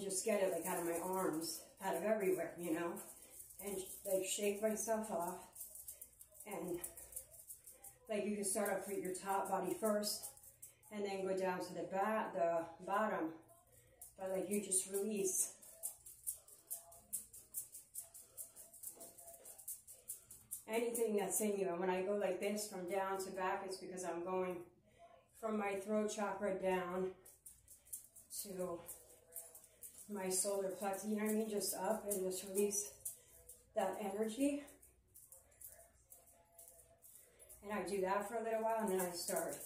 and just get it like out of my arms, out of everywhere, you know, and like shake myself off. And like you can start off with your top body first and then go down to the bottom, but like you just release. Anything that's in you. And when I go like this from down to back, it's because I'm going from my throat chakra down to my solar plexus, you know what I mean? Just up and just release that energy. And I do that for a little while and then I start